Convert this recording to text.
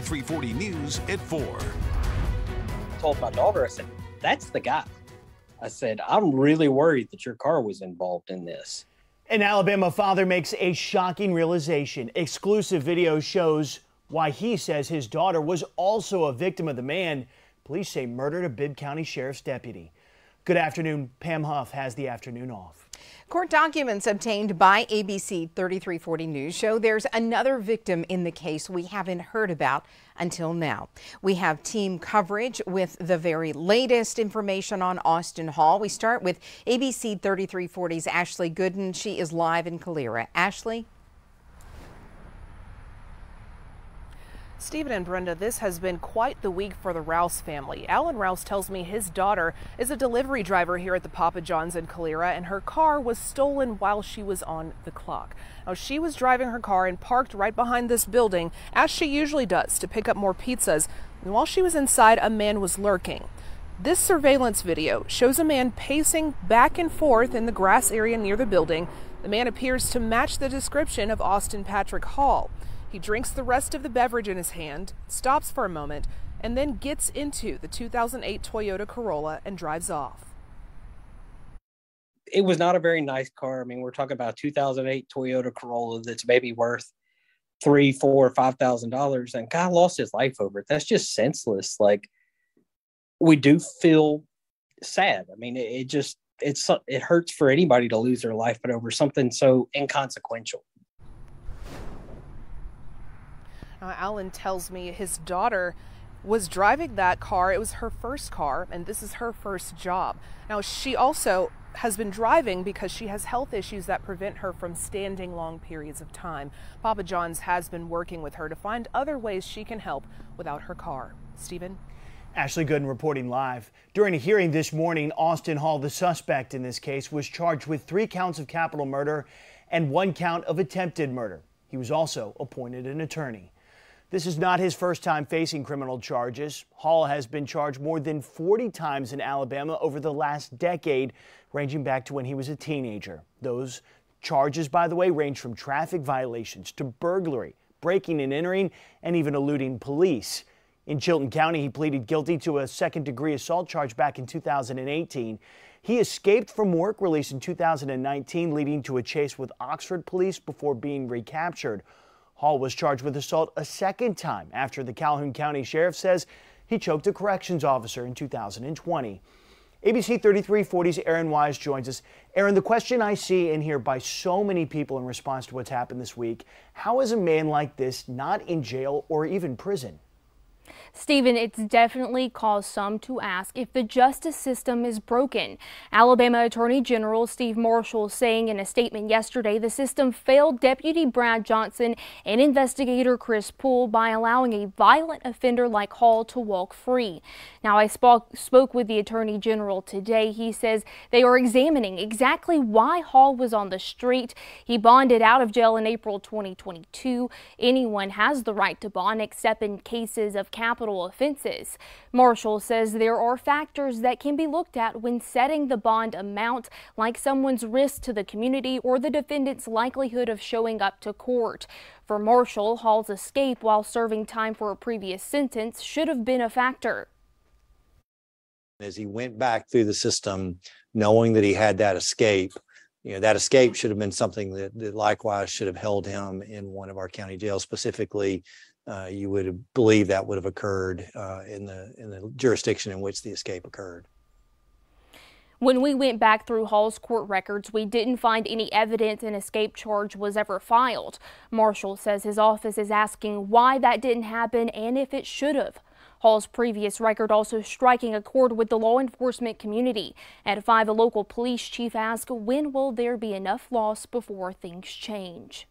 340 News at 4. I told my daughter, I said, that's the guy. I said, I'm really worried that your car was involved in this. An Alabama father makes a shocking realization. Exclusive video shows why he says his daughter was also a victim of the man police say murdered a Bibb County Sheriff's deputy. Good afternoon. Pam Huff has the afternoon off. Court documents obtained by ABC 3340 News show there's another victim in the case we haven't heard about until now. We have team coverage with the very latest information on Austin Hall. We start with ABC 3340's Ashley Gooden. She is live in Calera. Ashley? Stephen and Brenda, this has been quite the week for the Rouse family. Alan Rouse tells me his daughter is a delivery driver here at the Papa John's in Calera, and her car was stolen while she was on the clock. Now, she was driving her car and parked right behind this building, as she usually does, to pick up more pizzas. And while she was inside, a man was lurking. This surveillance video shows a man pacing back and forth in the grass area near the building. The man appears to match the description of Austin Patrick Hall. He drinks the rest of the beverage in his hand, stops for a moment, and then gets into the 2008 Toyota Corolla and drives off. It was not a very nice car. I mean, we're talking about a 2008 Toyota Corolla that's maybe worth $3,000, $4,000, $5,000, and God lost his life over it. That's just senseless. Like, we do feel sad. I mean, it hurts for anybody to lose their life, but over something so inconsequential. Alan tells me his daughter was driving that car. It was her first car, and this is her first job. Now, she also has been driving because she has health issues that prevent her from standing long periods of time. Papa John's has been working with her to find other ways she can help without her car. Stephen? Ashley Gooden reporting live. During a hearing this morning, Austin Hall, the suspect in this case, was charged with 3 counts of capital murder and 1 count of attempted murder. He was also appointed an attorney. This is not his first time facing criminal charges. Hall has been charged more than 40 times in Alabama over the last decade, ranging back to when he was a teenager. Those charges, by the way, range from traffic violations to burglary, breaking and entering, and even eluding police. In Chilton County, he pleaded guilty to a second-degree assault charge back in 2018. He escaped from work release in 2019, leading to a chase with Oxford police before being recaptured. Hall was charged with assault a second time after the Calhoun County Sheriff says he choked a corrections officer in 2020. ABC 3340's Erin Wise joins us. Erin, the question I see and hear by so many people in response to what's happened this week, how is a man like this not in jail or even prison? Stephen, it's definitely caused some to ask if the justice system is broken. Alabama Attorney General Steve Marshall saying in a statement yesterday the system failed Deputy Brad Johnson and investigator Chris Poole by allowing a violent offender like Hall to walk free. Now, I spoke with the Attorney General today. He says they are examining exactly why Hall was on the street. He bonded out of jail in April 2022. Anyone has the right to bond except in cases of capital offenses. Marshall says there are factors that can be looked at when setting the bond amount, like someone's risk to the community or the defendant's likelihood of showing up to court. For Marshall, Hall's escape while serving time for a previous sentence should have been a factor. As he went back through the system, knowing that he had that escape, you know, that escape should have been something that likewise should have held him in one of our county jails. Specifically, you would believe that would have occurred in the jurisdiction in which the escape occurred. When we went back through Hall's court records, we didn't find any evidence an escape charge was ever filed. Marshall says his office is asking why that didn't happen and if it should have. Hall's previous record also striking a chord with the law enforcement community. At 5, a local police chief asked, when will there be enough loss before things change?